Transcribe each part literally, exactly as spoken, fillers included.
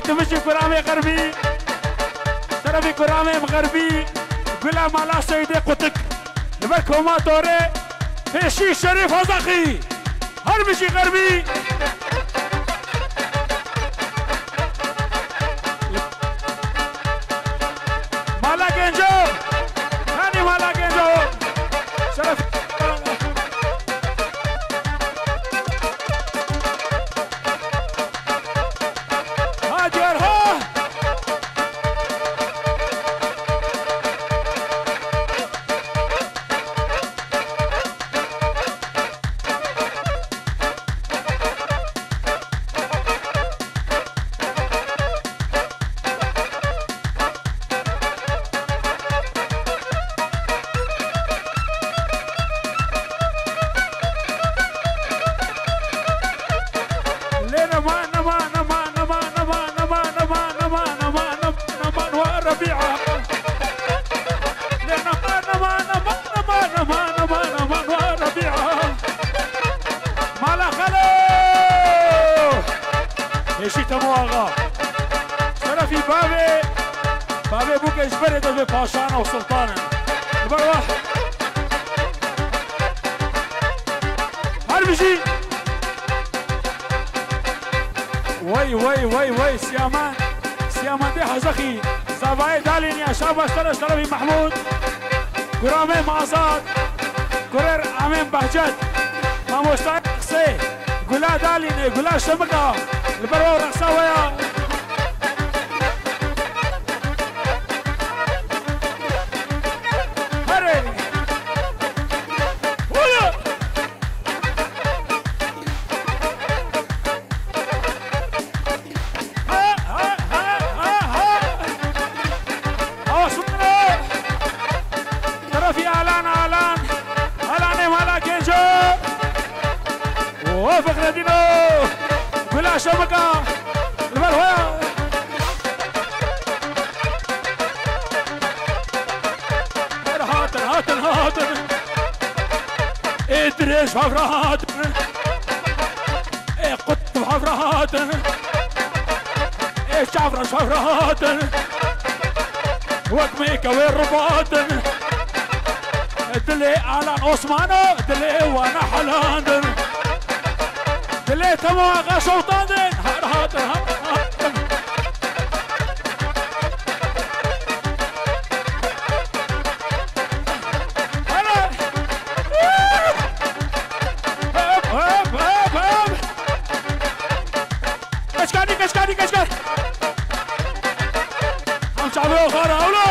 تمشي كرامي غربي تربي كرامي مغربي قلها مالا سيدي قطك نبركو ما توري هشي شريف هزخي هرمشي غربي مالا جنجو هاني مالا جنجو شرف محمود قرامي معزاد قرر امين بهجت ماموستاق سي قلا داليني قلا شمقه البرو رأسه ويا هري ويا ها ها ها ها ها ها في أعلان أعلان أعلان مالا كنجو ووفق ردينو بلا شبكة البروة هاتن هاتن هاتن إدريس هاتن إيه قطب هاتن إيه شعفر شعفر هاتن وكميكا ويرباتن دلي على عثمان دلي وانا حلاندن دلي تمواغا سلطاندن هر هاتن هر هاتن هلا هب هب هب هب كشكاني كشكاني كشكاني هم شعبيو خارة أولا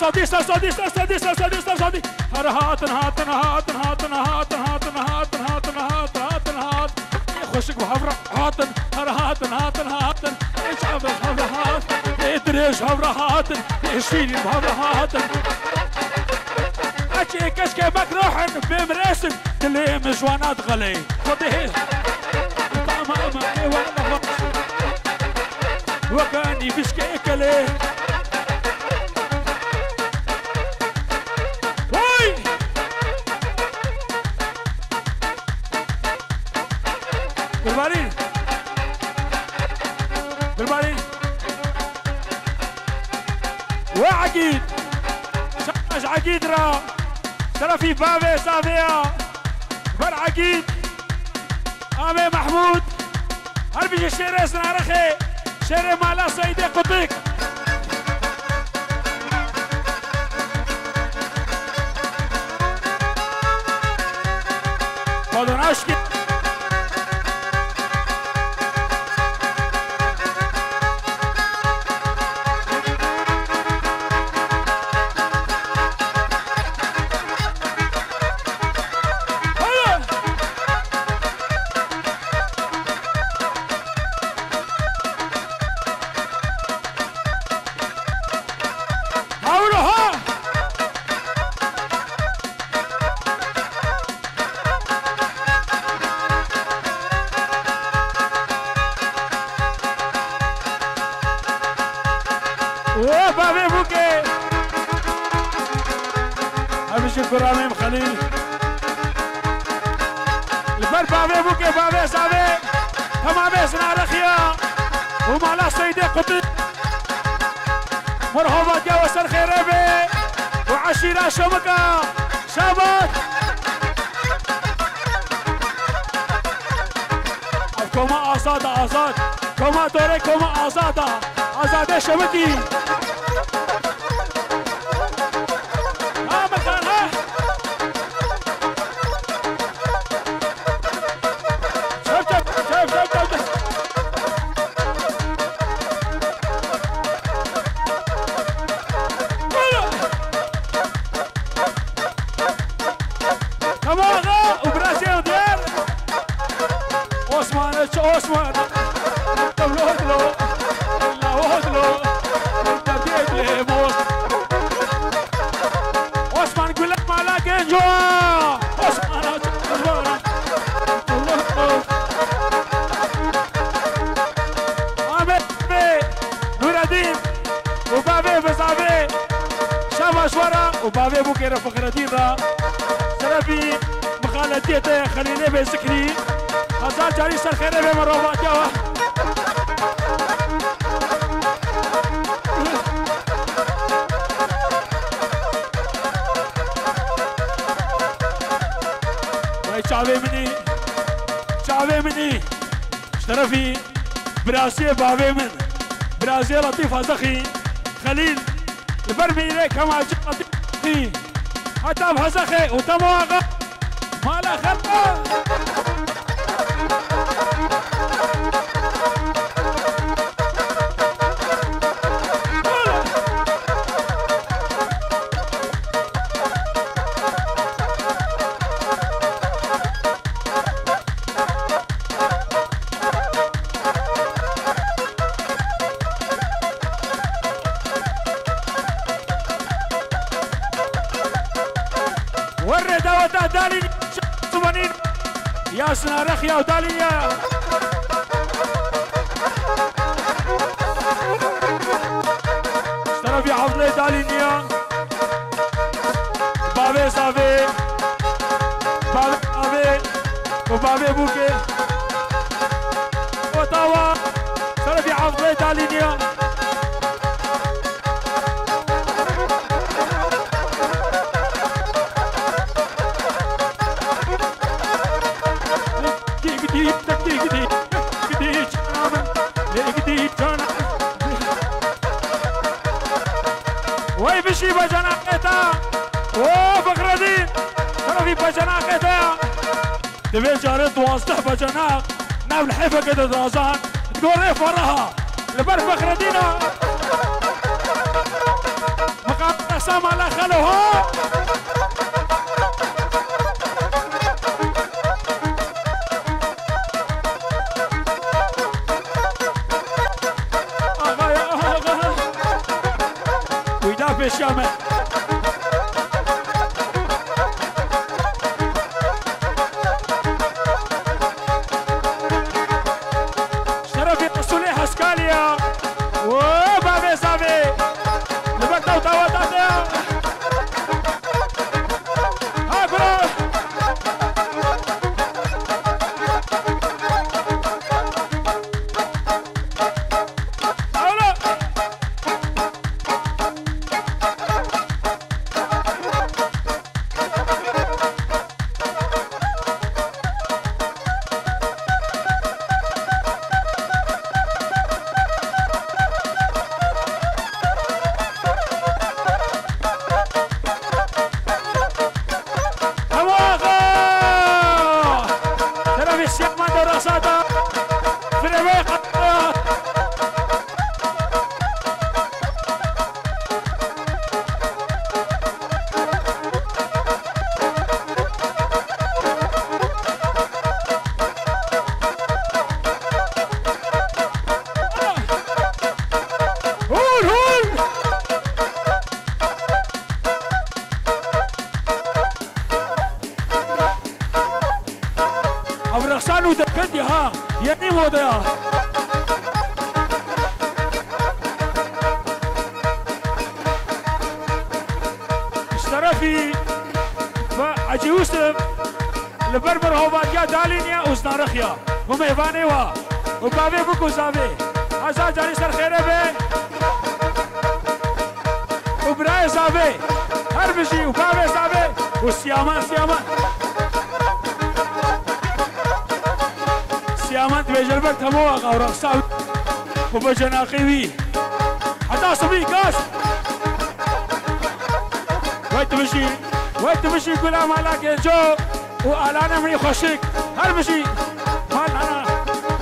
صدي صدي صدي صدي صدي هر هاتن هاتن هاتن هاتن هاتن هاتن هاتن هاتن هاتن هاتن يخشك بحفرة هاتن هر هاتن هاتن هاتن ايش عبر بحفرة هاتن ادري ايش عبر هاتن ايش فيني بحفرة هاتن اتشي كشكي مكروحن بمراسم تلي مجوانات غلي خذي هيل طعمها امامي وانا وكاني بشكي اكلي بالبارين بالبارين وعقيد شمش عقيد را سلفي بابي سافيا بالعقيد أمي محمود هربي الشيري سنارخي شيري مالا سيدي قطيك قولون عشكي البر بابي بوكي بابي صابي فمع باسنا الأخيار ومع الصيدة قطي. مرحبا جوس الخيربي وعشيرة شبكة شبك كما أزاد أزاد كما دوري كما أزاد أزاد شبكي بابي من برازيل لطيف هزخي خليل البرمي إليك كما لطيف حتى بهزخي وتمواغا ما لا خلقه يا وداليا اشترف يا حفظي دالينيا بابي صافي بابي صافي وبابي بوكي وطاوة اشترف يا حفظي دالينيا تبي جارد واصلح بجناق ناول حيفا كده درازان تقول ايه فراها لبر فخردينا مقام الأسامة لا خلوها ويدافع الشامل لبربر هو بات يا دالين يا أوزنا رخيا هم يباني وا وكافي بوكو صافي عشا جاري سر خيره بي وبراي صافي هربشي وكافي صافي والسيامان سيامان سيامان تبجربت هموها غورق صافي وبجناقي بي حتى صبي كاس وين تمشي وين تمشي كلها مالك الجو وألانا مني خوشك هربشي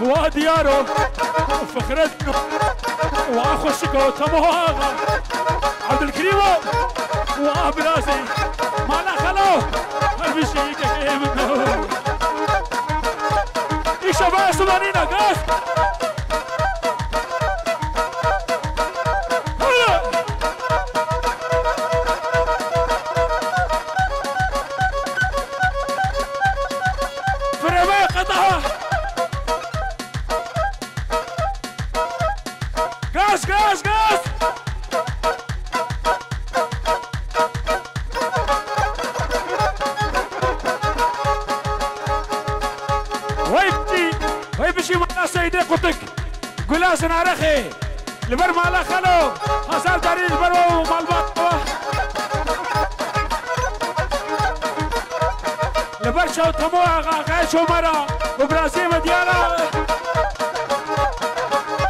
وديارو وفخرتنا واخشك وتموها عبد الكريم وابرازي ما لا خلوه هالبشيك ايه منه ايش بقى سمانينا قاس البر مالا خلو حسال داري البر ومالبطوة البر شو تموها غاية شو مرة وبرازي مديانا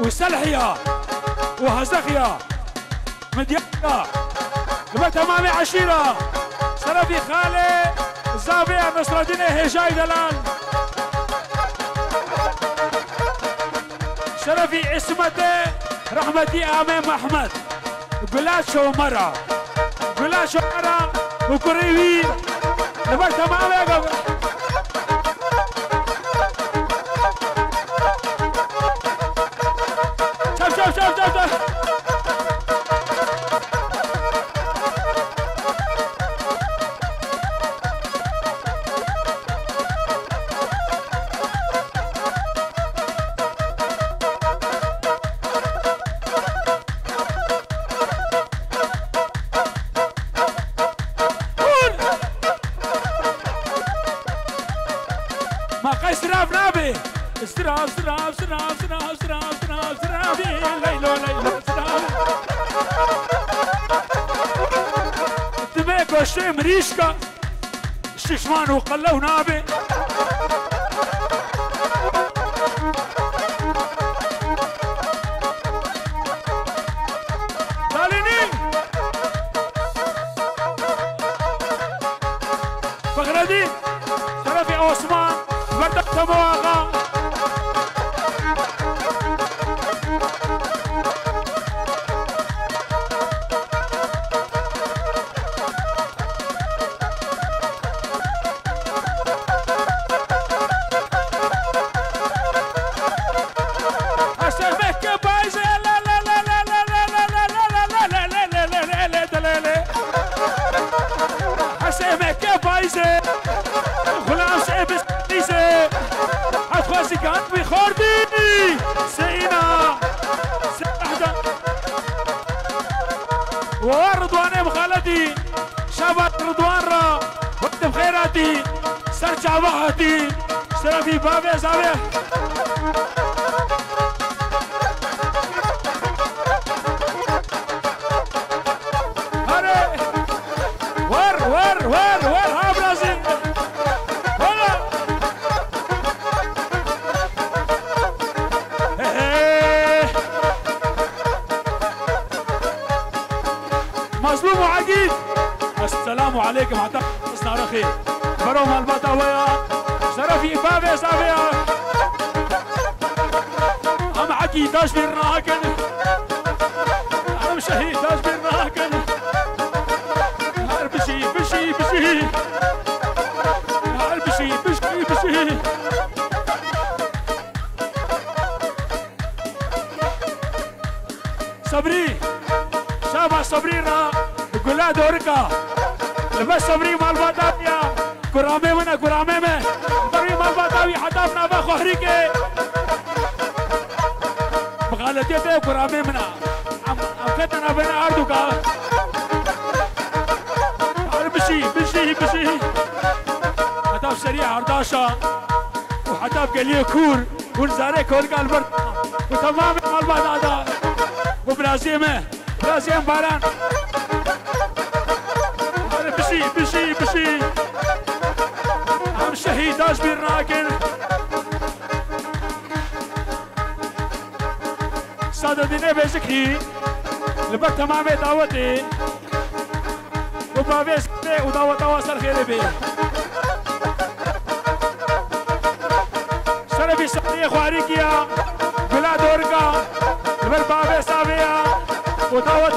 وسلحية وهزخية مديانة لبر تمامي عشيرة سلفي خالي زابي نصر الدين هجا دلال شرفي عصمتي رحمتي امام احمد قلاش ومره قلاش ومره وكريوي نبقى تمام يا جماعه شوف شوف شوف شوف شوف مريشكا ششمان وقلة ونابي داليني فغردي شرفي عثمان وردك تمواغا سرفي بابي صافي هاري ور ور ور ور ها برازيل هلا مظلوم وعجيب. السلام عليكم اعتقد تصنع رخي بروم البطوية شرفي بابي صافية أم عكي داش بالراكن أم شهيد داش بالراكن هربشي بشي بشي هربشي بشي بشي صبري شابة صبري را بقولها دوركا لبس صبري مال بطاوية قرامي منا قرامي من صبري مال بطاوي حتافنا بخوهريكي بغالتي بي قرامي منا عم قتنا بين عردوكا بشي بشي بشي حتاف سريع عرداشا وحتاف قليه كور ونزاري كوركا البرد وتمام مال بطاوية وبرازيمه برازيم باران بشي بشي بشي عم شهيداش بالراكن سادة ديني بيزكي لبك تمامي دعوتي وبابي سكتي ودعوة واصل خيلي بي سربي سادية خواريكيا بلا دوركا لبر بابي سابيا ودعوة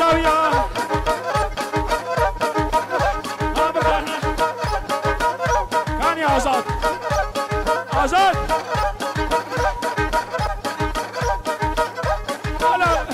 آزاد آزاد طلب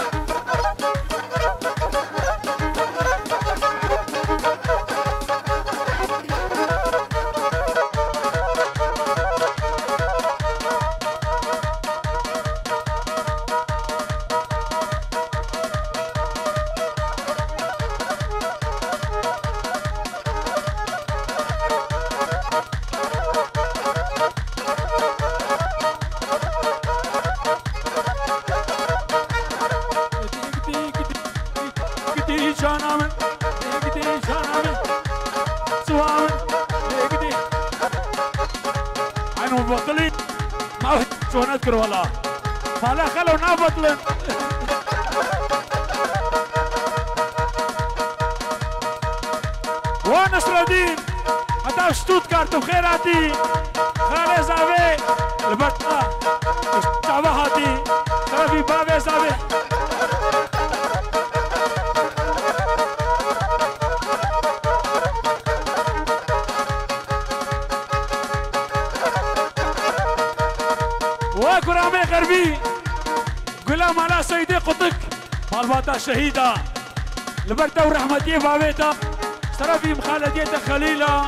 والله فلا خلو نابطلن ونصر الدين هدف شتوتغارت وخيراتي خالي زاوي البرطة شعبهاتي خلفي بابي زاوي قرامي غربي غلام على سيدي قطك مالباتا شهيدة لبرتا ورحمتي بابيتا سرفي مخالديتا خليلة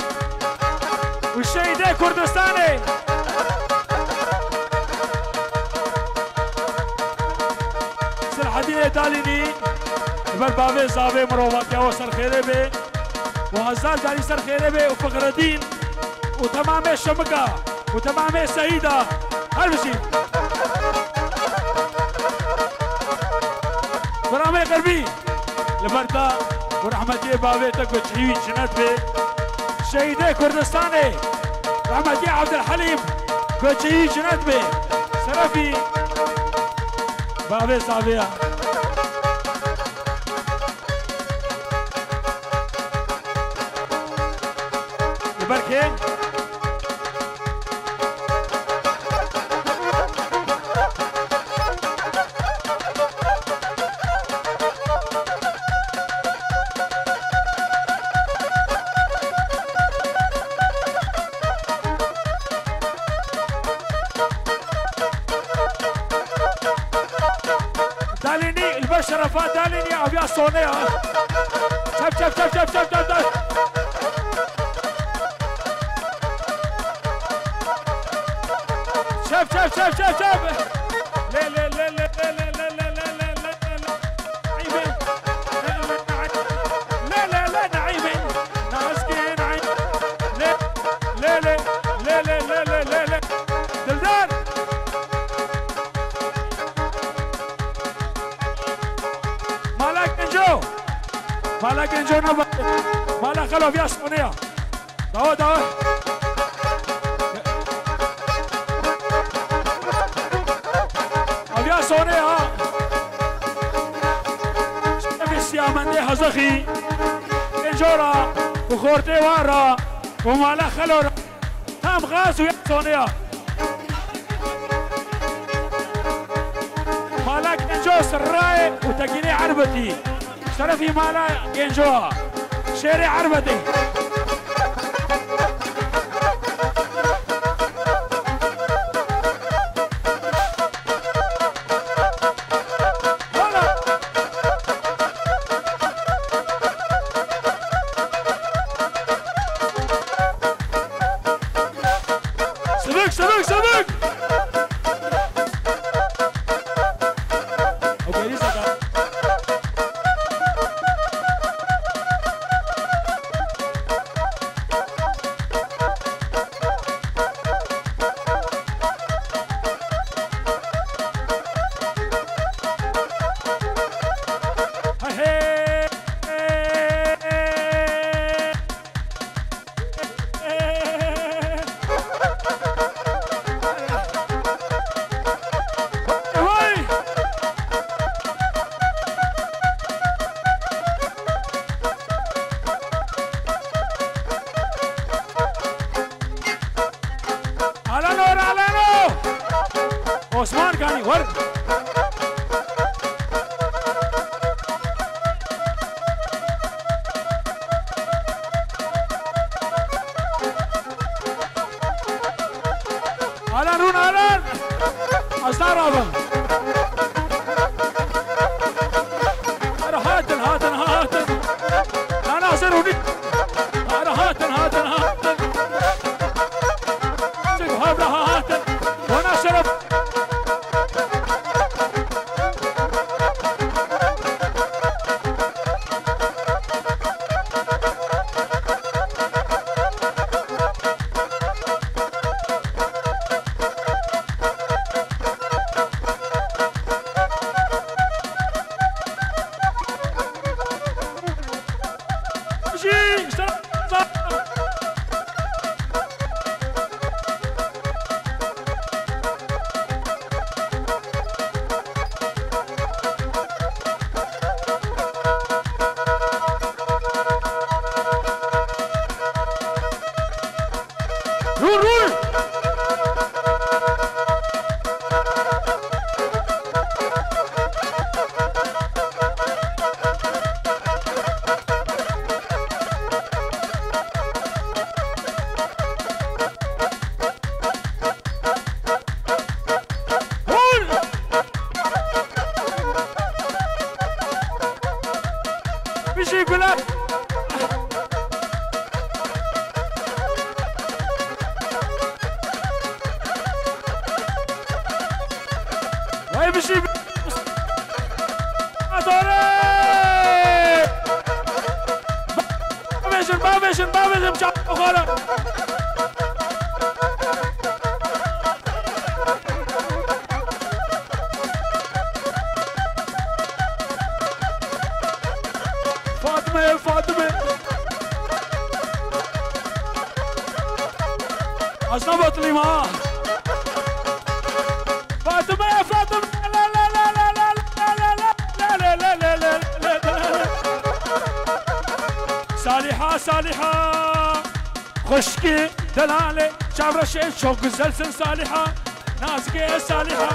والشهيدة كردستاني سلحة الدين تاليني لبر بابي زابي مروباتيا وسر خيربي وعزال دالي سر خيربي وفخر الدين وتمامي شمكة وتمامي سيدة هلبسي برامي غربي لبرتا ورحمتي بابيتك وتحيوي جنات بي شهيدي كردستاني رحمتي عبد الحليم وتحيوي جنات بي سرفي بابي صافية لبركين شرفات دالين يا أبيع الصونية شب شب شب شب شب شب شب شب شب شب شب شب لي لي لي لي لي لي لي لي لي نعيمين لي لي لي نعيمين نعسكين عين لي لي لي لي لي لي لي لي دلدان مالا كنجونا مالا خلو فيها صونية دعوة دعوة فيها صونية شرفي السيامندي حزخي جورا وخورتي ورا ومالا خلورا هم غاز ويا صونيا مالا جنجو سراي وتقيني عربتي شرفي مالا جنجوها شيري عربتي عثمان كاني ورد على رون على أصدار رابع أنا هاتن هاتن هاتن أنا أصير أنا هاتن هاتن هاتن شوف هبلة هاتن وأنا شرف سالحة سالحة خشكي دلالة شعر الشيء شوق الزلسل سالحة نازكي سالحة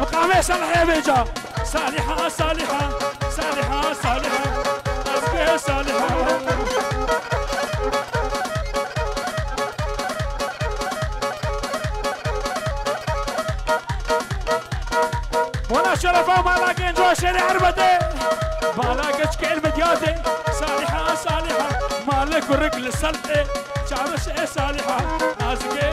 مقامي سالحة بيجا سالحة سالحة سالحة سالحة نازكي سالحة وانا شرفة مالاكين جوا شيري عربتي مالاكش كالبدياتي سالحة سالحة مالك الرجل السلطة شعر الشيء سالحة نازكي